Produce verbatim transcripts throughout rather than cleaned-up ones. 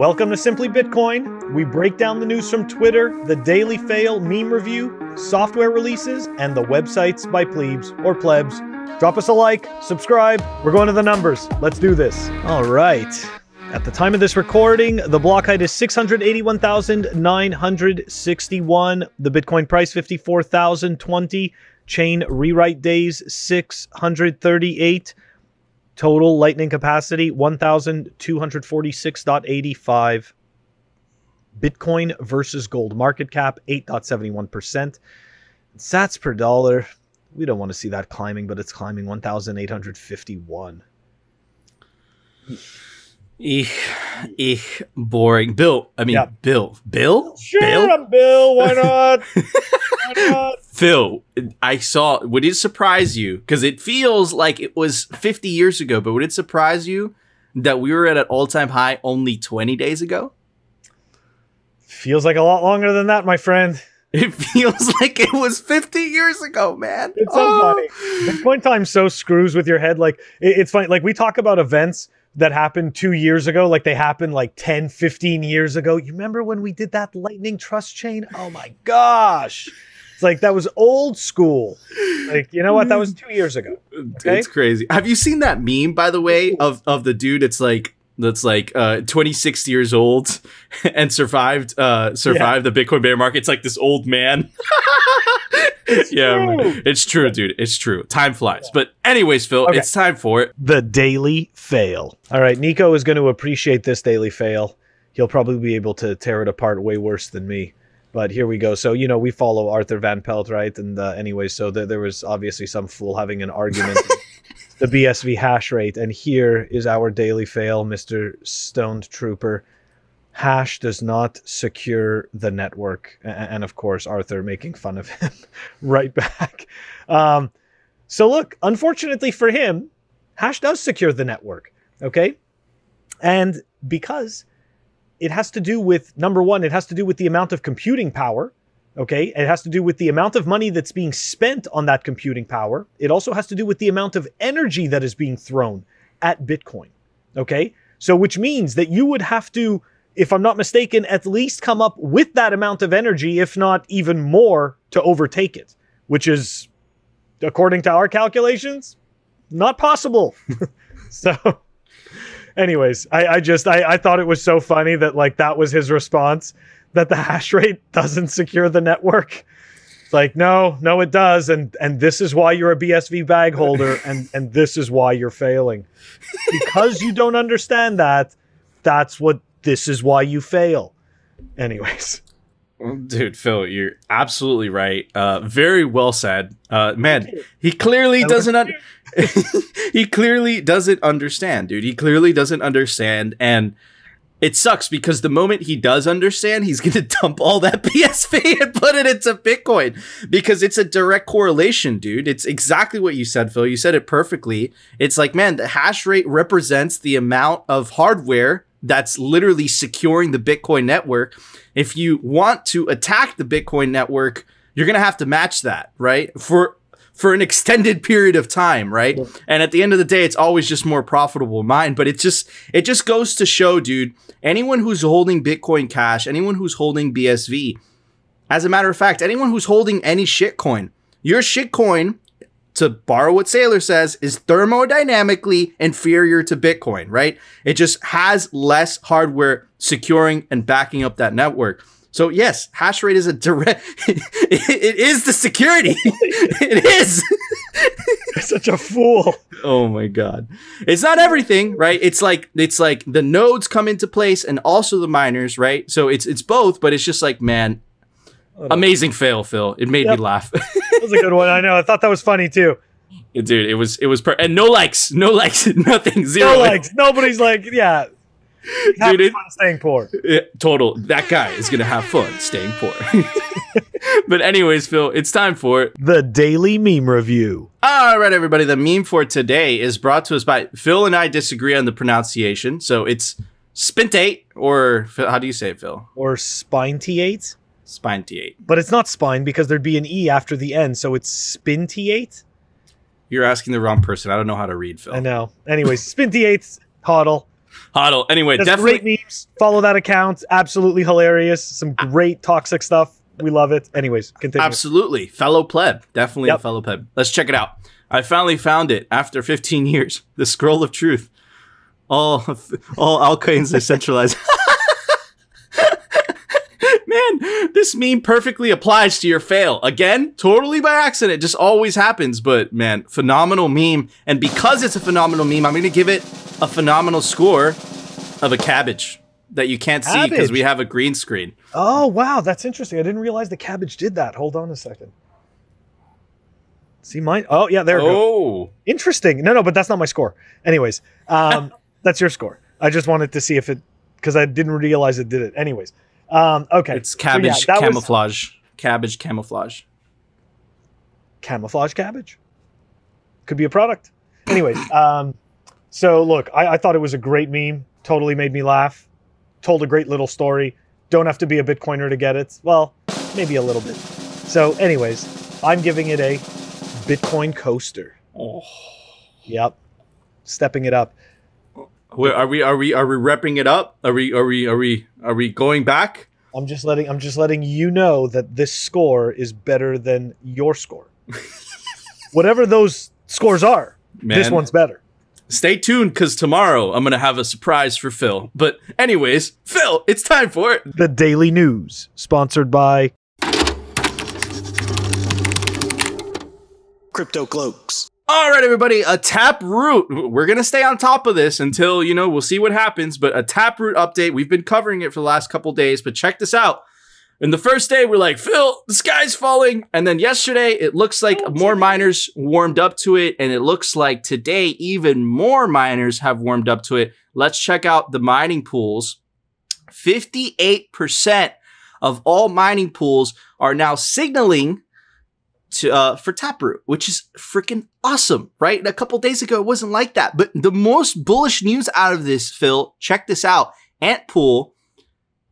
Welcome to Simply Bitcoin. We break down the news from Twitter, the Daily Fail meme review, software releases, and the websites by plebes or plebs. Drop us a like, subscribe. We're going to the numbers. Let's do this. All right. At the time of this recording, the block height is six hundred eighty-one thousand nine hundred sixty-one. The Bitcoin price, fifty-four thousand twenty. Chain rewrite days, six hundred thirty-eight. Total lightning capacity, one thousand two hundred forty-six point eight five. Bitcoin versus gold market cap, eight point seven one percent. Sats per dollar, we don't want to see that climbing, but it's climbing one thousand eight hundred fifty-one. Ich, ich, boring. Bill, I mean, yeah. Bill. Bill? Sure, Bill? I'm Bill. Why not? Why not? Phil, I saw, would it surprise you? Because it feels like it was fifty years ago, but would it surprise you that we were at an all-time high only twenty days ago? Feels like a lot longer than that, my friend. It feels like it was fifty years ago, man. It's so oh. funny. Bitcoin time so screws with your head. Like, it, it's funny. Like, we talk about events that happened two years ago, like they happened like ten, fifteen years ago. You remember when we did that Lightning Trust Chain? Oh my gosh. It's like, that was old school. Like, you know what? That was two years ago. Okay? It's crazy. Have you seen that meme, by the way, of, of the dude? It's like, that's like uh, twenty-six years old and survived uh, survived yeah. the Bitcoin bear market. It's like this old man. It's yeah, true. It's true, dude. It's true. Time flies. Yeah. But anyways, Phil, okay. It's time for it. The Daily Fail. All right, Nico is going to appreciate this Daily Fail. He'll probably be able to tear it apart way worse than me. But here we go. So, you know, we follow Arthur Van Pelt, right? And uh, anyway, so th there was obviously some fool having an argument. The B S V hash rate. And here is our Daily Fail, Mister Stoned Trooper. Hash does not secure the network. And of course, Arthur making fun of him right back. Um, so look, unfortunately for him, hash does secure the network. Okay. And because it has to do with, number one, it has to do with the amount of computing power. Okay, it has to do with the amount of money that's being spent on that computing power. It also has to do with the amount of energy that is being thrown at Bitcoin. Okay, so which means that you would have to, if I'm not mistaken, at least come up with that amount of energy, if not even more, to overtake it, which is, according to our calculations, not possible. So anyways, I, I just, I, I thought it was so funny that like that was his response. That the hash rate doesn't secure the network. It's like, no, no, it does. And and this is why you're a B S V bag holder. And, and this is why you're failing. Because you don't understand that, that's what, this is why you fail. Anyways. Dude, Phil, you're absolutely right. Uh, very well said. Uh, man, he clearly doesn't, un he clearly doesn't understand, dude. He clearly doesn't understand. And it sucks because the moment he does understand, he's going to dump all that B S V and put it into Bitcoin because it's a direct correlation, dude. It's exactly what you said, Phil. You said it perfectly. It's like, man, the hash rate represents the amount of hardware that's literally securing the Bitcoin network. If you want to attack the Bitcoin network, you're going to have to match that, right? For for an extended period of time, right? Yeah. And at the end of the day, it's always just more profitable mine. But it just, it just goes to show, dude, anyone who's holding Bitcoin Cash, anyone who's holding B S V, as a matter of fact, anyone who's holding any shitcoin, your shitcoin, to borrow what Saylor says, is thermodynamically inferior to Bitcoin, right? It just has less hardware securing and backing up that network. So yes, hash rate is a direct, it, it is the security. It is. You're such a fool. Oh my God. It's not everything, right? It's like, it's like the nodes come into place and also the miners, right? So it's, it's both, but it's just like, man, amazing fail, Phil. It made yep. me laugh. That was a good one. I know. I thought that was funny too. Dude, it was, it was, per and no likes, no likes, nothing, zero. No likes. Nobody's like, yeah. Dude, it, fun staying poor. It, total. That guy is gonna have fun staying poor. But anyways, Phil, it's time for the Daily Meme Review. All right, everybody. The meme for today is brought to us by Phil and I disagree on the pronunciation, so it's spint eight, or how do you say it, Phil? Or spint eight? spint eight. But it's not spine because there'd be an e after the end, so it's spint eight. You're asking the wrong person. I don't know how to read, Phil. I know. Anyways, spint eight's hodl. Hodl. Anyway, There's definitely great memes. Follow that account. Absolutely hilarious. Some great toxic stuff. We love it. Anyways, continue. Absolutely. Fellow pleb. Definitely yep. a fellow pleb. Let's check it out. I finally found it after fifteen years. The Scroll of Truth. All all altcoins are centralized. Man, this meme perfectly applies to your fail. Again, totally by accident. Just always happens. But, man, phenomenal meme. And because it's a phenomenal meme, I'm going to give it a phenomenal score of a cabbage that you can't cabbage. see because we have a green screen. Oh, wow. That's interesting. I didn't realize the cabbage did that. Hold on a second. See mine? Oh, yeah, there we oh. go. Interesting. No, no, but that's not my score. Anyways, um, that's your score. I just wanted to see if it, because I didn't realize it did it. Anyways. Um, okay. It's cabbage so, yeah, camouflage. Was... Cabbage camouflage. Camouflage cabbage. Could be a product. Anyways, um, so look, I, I thought it was a great meme. Totally made me laugh. Told a great little story. Don't have to be a Bitcoiner to get it. Well, maybe a little bit. So anyways, I'm giving it a Bitcoin coaster. Oh. Yep. Stepping it up. Wait, are we are we are we repping it up? Are we are we are we are we going back? I'm just letting I'm just letting you know that this score is better than your score. Whatever those scores are, Man. this one's better. Stay tuned because tomorrow I'm gonna have a surprise for Phil. But anyways, Phil, it's time for it. The Daily News, sponsored by Crypto Cloaks. All right, everybody, a Taproot. We're going to stay on top of this until, you know, we'll see what happens. But a Taproot update. We've been covering it for the last couple days, but check this out. And the first day, we're like, Phil, the sky's falling. And then yesterday, it looks like more miners warmed up to it. And it looks like today, even more miners have warmed up to it. Let's check out the mining pools. fifty-eight percent of all mining pools are now signaling To, uh, for Taproot, which is freaking awesome, right? And a couple days ago, it wasn't like that. But the most bullish news out of this, Phil, check this out. Antpool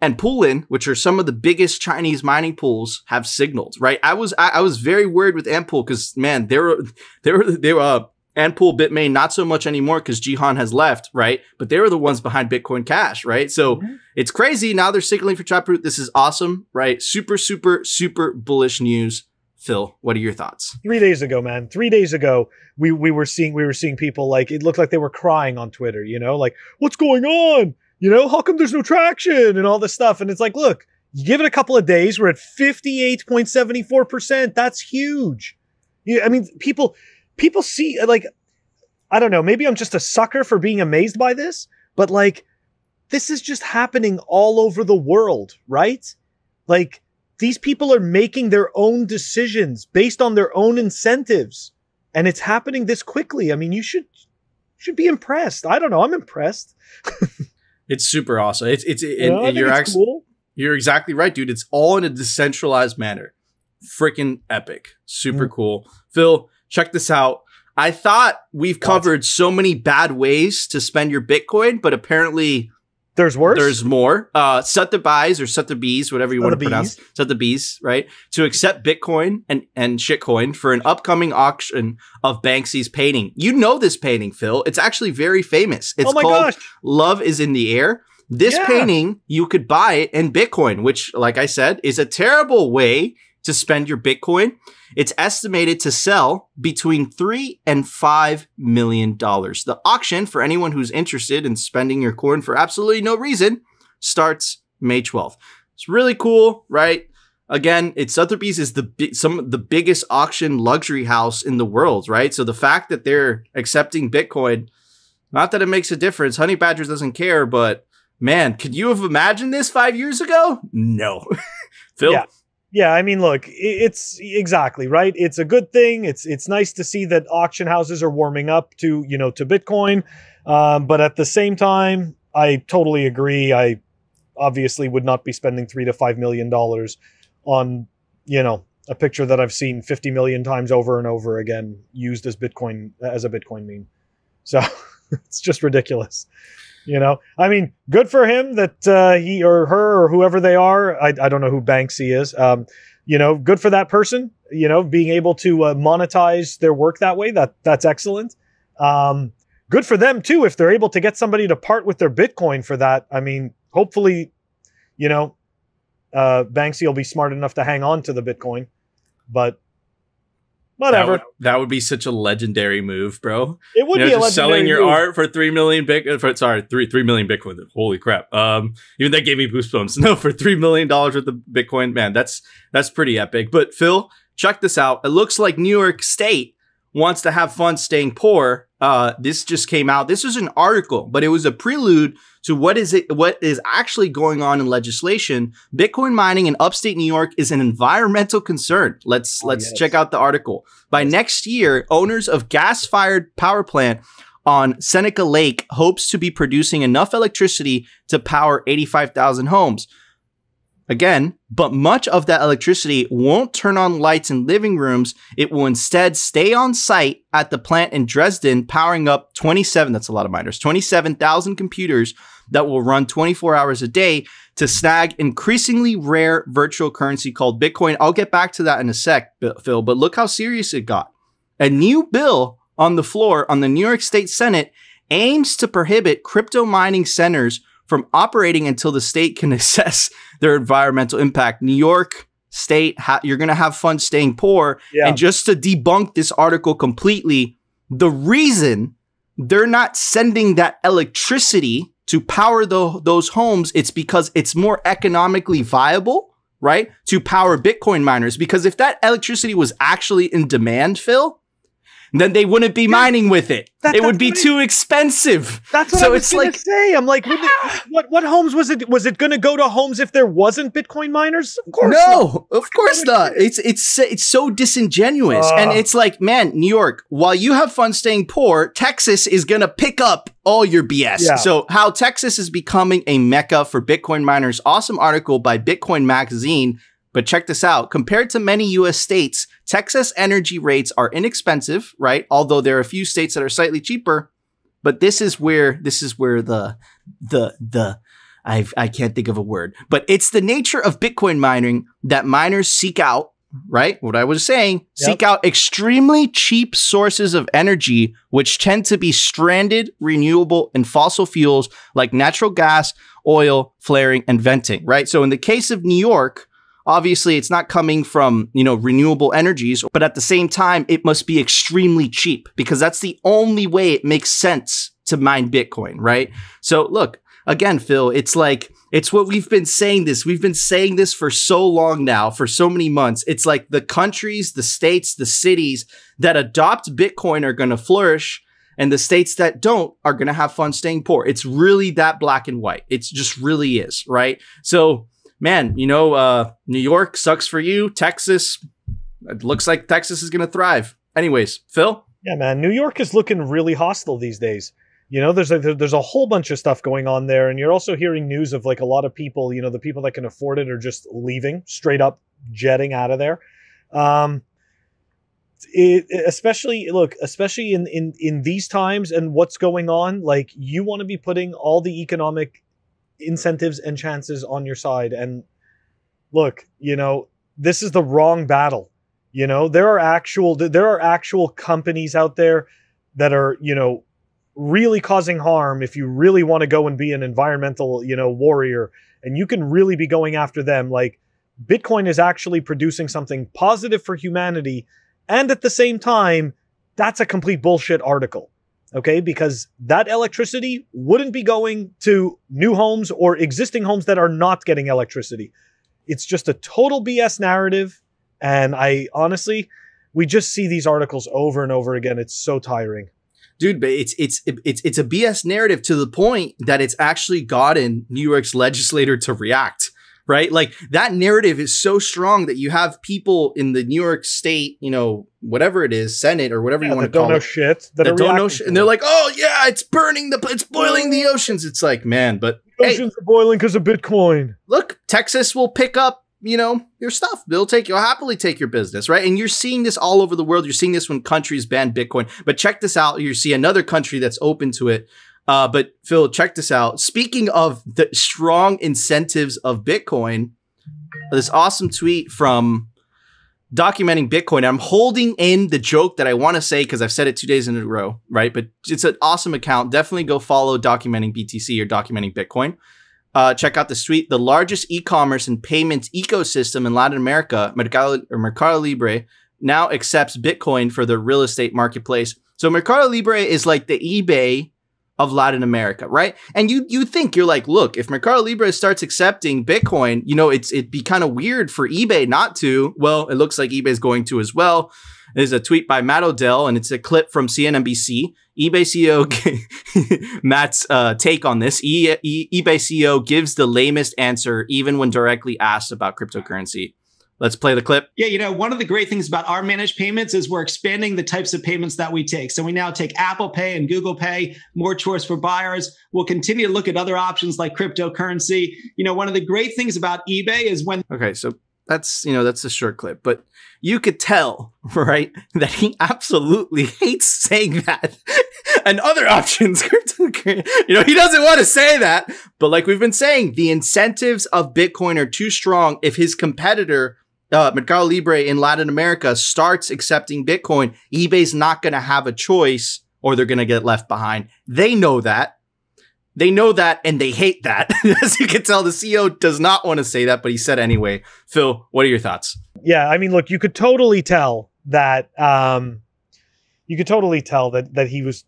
and Poolin, which are some of the biggest Chinese mining pools, have signaled, right? I was I, I was very worried with Antpool because, man, they were they were they were uh, Antpool, Bitmain, not so much anymore because Jihan has left, right? But they were the ones behind Bitcoin Cash, right? So mm-hmm. it's crazy. Now they're signaling for Taproot. This is awesome, right? Super, super, super bullish news. Phil, what are your thoughts? Three days ago, man. Three days ago, we we were seeing we were seeing people like it looked like they were crying on Twitter, you know, like what's going on? You know, how come there's no traction and all this stuff? And it's like, look, you give it a couple of days, we're at fifty-eight point seven four percent. That's huge. You, I mean, people people see like I don't know, maybe I'm just a sucker for being amazed by this, but like this is just happening all over the world, right? Like these people are making their own decisions based on their own incentives. And it's happening this quickly. I mean, you should should be impressed. I don't know. I'm impressed. It's super awesome. It's it's and, yeah, and you're actually cool. You're exactly right, dude. It's all in a decentralized manner. Freaking epic. Super mm. cool. Phil, check this out. I thought we've covered so many bad ways to spend your Bitcoin, but apparently There's worse. There's more. Uh, Sotheby's or Sotheby's, whatever you want to pronounce. Sotheby's, right? To accept Bitcoin and, and shitcoin for an upcoming auction of Banksy's painting. You know this painting, Phil. It's actually very famous. It's oh my called gosh. Love is in the Air. This yeah. painting, you could buy it in Bitcoin, which, like I said, is a terrible way to spend your Bitcoin. It's estimated to sell between three and five million dollars. The auction, for anyone who's interested in spending your coin for absolutely no reason, starts May twelfth. It's really cool, right? Again, it's Sotheby's is the some the biggest auction luxury house in the world, right? So the fact that they're accepting Bitcoin, not that it makes a difference. Honey Badger doesn't care, but man, could you have imagined this five years ago? No, Phil. Yeah. Yeah, I mean, look, it's exactly right. It's a good thing. It's it's nice to see that auction houses are warming up to, you know, to Bitcoin. Um, but at the same time, I totally agree. I obviously would not be spending three to five million dollars on, you know, a picture that I've seen fifty million times over and over again used as Bitcoin as a Bitcoin meme. So it's just ridiculous. You know, I mean, good for him that uh, he or her or whoever they are. I, I don't know who Banksy is. Um, you know, good for that person, you know, being able to uh, monetize their work that way. That that's excellent. Um, good for them too if they're able to get somebody to part with their Bitcoin for that. I mean, hopefully, you know, uh, Banksy will be smart enough to hang on to the Bitcoin, but whatever. That would, that would be such a legendary move, bro. It would you know, be a legendary selling your move. art for three million Bitcoin. Sorry, three three million Bitcoin. Holy crap! Um, even that gave me goosebumps. No, for three million dollars worth of Bitcoin, man, that's that's pretty epic. But Phil, check this out. It looks like New York State wants to have fun staying poor. Uh, this just came out. This is an article, but it was a prelude to what is it? What is actually going on in legislation? Bitcoin mining in upstate New York is an environmental concern. Let's let's oh, yes. check out the article. By next year, owners of gas-fired power plant on Seneca Lake hopes to be producing enough electricity to power eighty-five thousand homes. Again, but much of that electricity won't turn on lights in living rooms. It will instead stay on site at the plant in Dresden, powering up twenty-seven, that's a lot of miners, twenty-seven thousand computers that will run twenty-four hours a day to snag increasingly rare virtual currency called Bitcoin. I'll get back to that in a sec, Phil, but look how serious it got. A new bill on the floor on the New York State Senate aims to prohibit crypto mining centers from operating until the state can assess their environmental impact. New York State, you're going to have fun staying poor. Yeah. And just to debunk this article completely, the reason they're not sending that electricity to power the, those homes, it's because it's more economically viable, right, to power Bitcoin miners. Because if that electricity was actually in demand, Phil, then they wouldn't be mining with it. That, it would be too expensive. That's what so I was going like, to say. I'm like, it, what what homes was it? Was it going to go to homes if there wasn't Bitcoin miners? Of course no, not. of course not. It's it's it's so disingenuous, uh, and it's like, man, New York. While you have fun staying poor, Texas is going to pick up all your B S. Yeah. So how Texas is becoming a mecca for Bitcoin miners. Awesome article by Bitcoin Magazine. But check this out. Compared to many U S states, Texas energy rates are inexpensive, right? Although there are a few states that are slightly cheaper. But this is where this is where the the the I've, I can't think of a word. But it's the nature of Bitcoin mining that miners seek out, right? What I was saying, yep. seek out extremely cheap sources of energy, which tend to be stranded, renewable, and fossil fuels like natural gas, oil, flaring, and venting, right? So in the case of New York, obviously, it's not coming from, you know, renewable energies, but at the same time, it must be extremely cheap because that's the only way it makes sense to mine Bitcoin, right? So look, again, Phil, it's like, it's what we've been saying this. We've been saying this for so long now, for so many months. It's like the countries, the states, the cities that adopt Bitcoin are going to flourish, and the states that don't are going to have fun staying poor. It's really that black and white. It just really is, right? So man, you know, uh, New York sucks for you. Texas, it looks like Texas is going to thrive. Anyways, Phil? Yeah, man, New York is looking really hostile these days. You know, there's a, there's a whole bunch of stuff going on there. And you're also hearing news of like a lot of people, you know, the people that can afford it are just leaving, straight up jetting out of there. Um, it, especially, look, especially in, in, in these times and what's going on, like you want to be putting all the economic incentives and chances on your side. And look, you know, this is the wrong battle. You know, there are actual, there are actual companies out there that are, you know, really causing harm. If you really want to go and be an environmental, you know, warrior, and you can really be going after them. Like Bitcoin is actually producing something positive for humanity. And at the same time, that's a complete bullshit article. Okay, because that electricity wouldn't be going to new homes or existing homes that are not getting electricity. It's just a total B S narrative. And I honestly, we just see these articles over and over again. It's so tiring. Dude, but it's, it's, it's, it's a B S narrative to the point that it's actually gotten New York's legislator to react, right? Like that narrative is so strong that you have people in the New York State, you know, whatever it is, Senate or whatever yeah, you want to call it. That don't know shit. That, that don't know shit. And they're like, oh yeah, it's burning the, it's boiling the oceans. It's like, man, but the oceans hey, are boiling because of Bitcoin. Look, Texas will pick up, you know, your stuff. They'll take, you'll happily take your business, right? And you're seeing this all over the world. You're seeing this when countries ban Bitcoin, but check this out. You see another country that's open to it. Uh, but Phil, check this out. Speaking of the strong incentives of Bitcoin, this awesome tweet from documenting Bitcoin. I'm holding in the joke that I want to say because I've said it two days in a row, right? But it's an awesome account. Definitely go follow Documenting B T C or Documenting Bitcoin. Uh, check out the suite, the largest e-commerce and payments ecosystem in Latin America, Mercado, or Mercado Libre, now accepts Bitcoin for their real estate marketplace. So Mercado Libre is like the eBay of Latin America, right? And you you think, you're like, look, if Mercado Libre starts accepting Bitcoin, you know, it's it'd be kind of weird for eBay not to. Well, it looks like eBay's going to as well. There's a tweet by Matt O'Dell, and it's a clip from C N B C. eBay C E O, Matt's uh, take on this, e e eBay C E O gives the lamest answer even when directly asked about cryptocurrency. Let's play the clip. Yeah, you know, one of the great things about our managed payments is we're expanding the types of payments that we take. So we now take Apple Pay and Google Pay, more choice for buyers. We'll continue to look at other options like cryptocurrency. You know, one of the great things about eBay is when... Okay, so that's, you know, that's a short clip, but you could tell, right, that he absolutely hates saying that. And other options, cryptocurrency, you know, he doesn't want to say that. But like we've been saying, the incentives of Bitcoin are too strong if his competitor... Uh, Mercado Libre in Latin America starts accepting Bitcoin, eBay's not going to have a choice or they're going to get left behind. They know that. They know that and they hate that. As you can tell, the C E O does not want to say that, but he said anyway. Phil, what are your thoughts? Yeah, I mean, look, you could totally tell that um, you could totally tell that that he was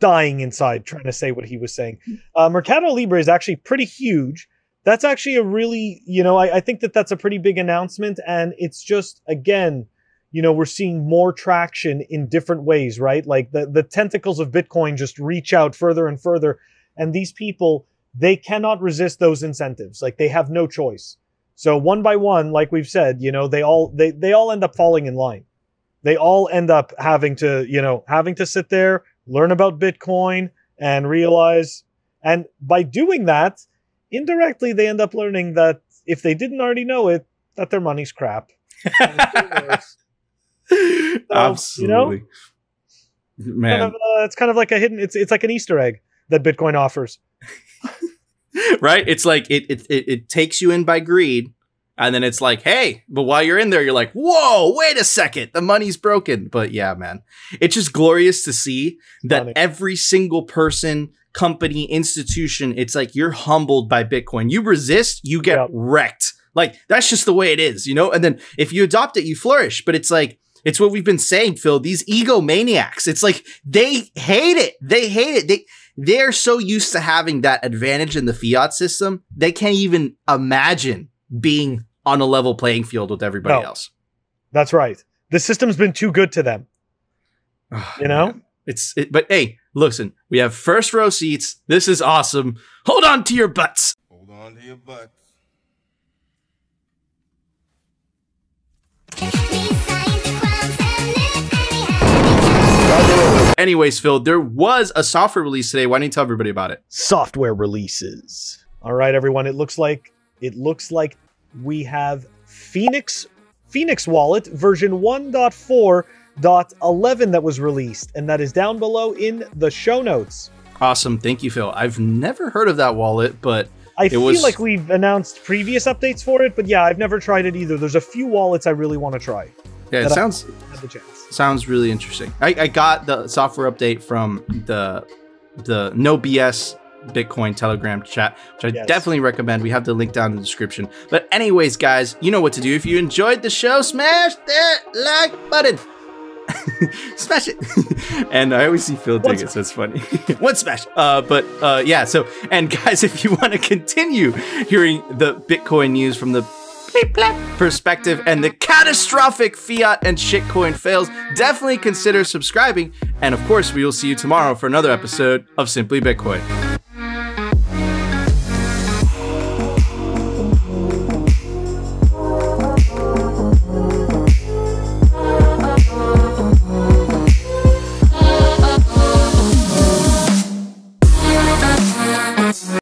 dying inside trying to say what he was saying. Uh, Mercado Libre is actually pretty huge. That's actually a really, you know, I, I think that that's a pretty big announcement. And it's just, again, you know, we're seeing more traction in different ways, right? Like the, the tentacles of Bitcoin just reach out further and further. And these people, they cannot resist those incentives. Like they have no choice. So one by one, like we've said, you know, they all, they, they all end up falling in line. They all end up having to, you know, having to sit there, learn about Bitcoin and realize, and by doing that, indirectly, they end up learning that if they didn't already know it, that their money's crap. so, Absolutely, you know, man. Kind of, uh, it's kind of like a hidden. It's it's like an Easter egg that Bitcoin offers, right? It's like it it it, it takes you in by greed. And then it's like, hey, but while you're in there, you're like, whoa, wait a second. The money's broken. But yeah, man, it's just glorious to see that Funny. every single person, company, institution, it's like you're humbled by Bitcoin. You resist, you get yeah. wrecked. Like, that's just the way it is, you know? And then if you adopt it, you flourish. But it's like, it's what we've been saying, Phil, these egomaniacs, it's like they hate it. They hate it. They They're so used to having that advantage in the fiat system. They can't even imagine being on a level playing field with everybody no. else. That's right. The system's been too good to them. Oh, you know, man. it's, it, but hey, listen, we have first row seats. This is awesome. Hold on to your butts. Hold on to your butts. Anyways, Phil, there was a software release today. Why don't you tell everybody about it? Software releases. All right, everyone. It looks like It looks like we have Phoenix Phoenix Wallet version one point four point eleven that was released, and that is down below in the show notes. Awesome. Thank you, Phil. I've never heard of that wallet, but I it feel was... like we've announced previous updates for it, but yeah, I've never tried it either. There's a few wallets I really want to try. Yeah, it sounds, sounds really interesting. I, I got the software update from the, the No B S Bitcoin Telegram chat, which I yes. definitely recommend. We have the link down in the description. But anyways, guys, you know what to do. If you enjoyed the show, smash that like button. Smash it. And I always see Phil dig it, so it's funny. One smash. Uh, but uh, yeah, so, and guys, if you want to continue hearing the Bitcoin news from the perspective and the catastrophic fiat and shitcoin fails, definitely consider subscribing. And of course, we will see you tomorrow for another episode of Simply Bitcoin.